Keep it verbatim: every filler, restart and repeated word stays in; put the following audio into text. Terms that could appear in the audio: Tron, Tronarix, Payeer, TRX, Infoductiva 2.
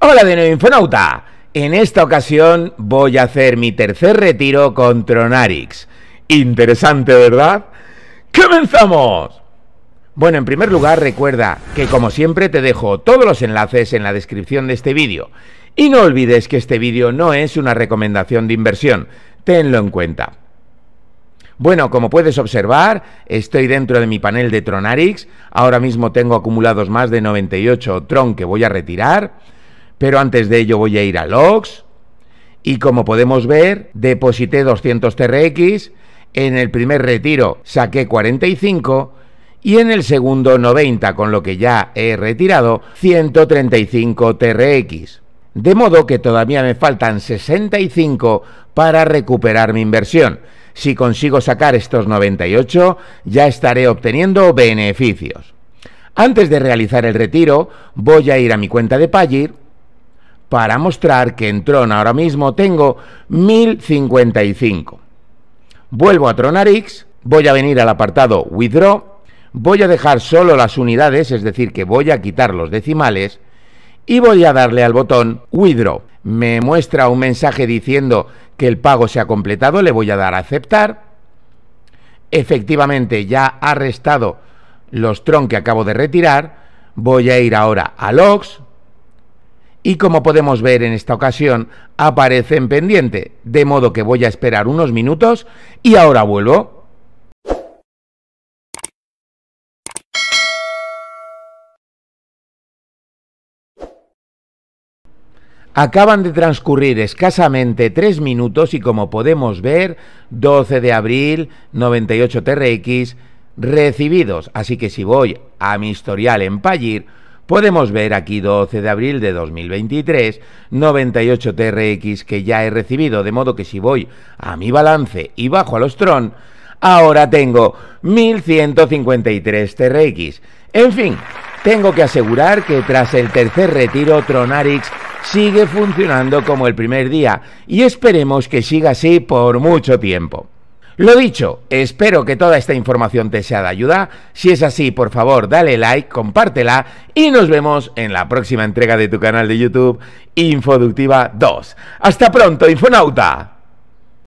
Hola de nuevo, Infonauta. En esta ocasión voy a hacer mi tercer retiro con Tronarix. Interesante, ¿verdad? ¡Comenzamos! Bueno, en primer lugar, recuerda que como siempre te dejo todos los enlaces en la descripción de este vídeo. Y no olvides que este vídeo no es una recomendación de inversión. Tenlo en cuenta. Bueno, como puedes observar, estoy dentro de mi panel de Tronarix. Ahora mismo tengo acumulados más de noventa y ocho Tron que voy a retirar. Pero antes de ello voy a ir a Logs. Y como podemos ver, deposité doscientos T R X. En el primer retiro saqué cuarenta y cinco. Y en el segundo noventa, con lo que ya he retirado ciento treinta y cinco T R X. De modo que todavía me faltan sesenta y cinco para recuperar mi inversión. Si consigo sacar estos noventa y ocho, ya estaré obteniendo beneficios. Antes de realizar el retiro, voy a ir a mi cuenta de Payeer para mostrar que en Tron ahora mismo tengo mil cincuenta y cinco. Vuelvo a Tronarix, voy a venir al apartado Withdraw, voy a dejar solo las unidades, es decir, que voy a quitar los decimales, y voy a darle al botón Withdraw. Me muestra un mensaje diciendo que el pago se ha completado, le voy a dar a aceptar. Efectivamente ya ha restado los Tron que acabo de retirar. Voy a ir ahora a Logs y como podemos ver en esta ocasión aparece en pendiente, de modo que voy a esperar unos minutos y ahora vuelvo. Acaban de transcurrir escasamente tres minutos y como podemos ver, doce de abril, noventa y ocho T R X recibidos. Así que si voy a mi historial en Payeer, podemos ver aquí doce de abril de dos mil veintitrés, noventa y ocho T R X que ya he recibido. De modo que si voy a mi balance y bajo a los Tron, ahora tengo mil ciento cincuenta y tres T R X. En fin, tengo que asegurar que tras el tercer retiro Tronarix sigue funcionando como el primer día y esperemos que siga así por mucho tiempo. Lo dicho, espero que toda esta información te sea de ayuda. Si es así, por favor, dale like, compártela y nos vemos en la próxima entrega de tu canal de YouTube Infoductiva dos. ¡Hasta pronto, Infonauta!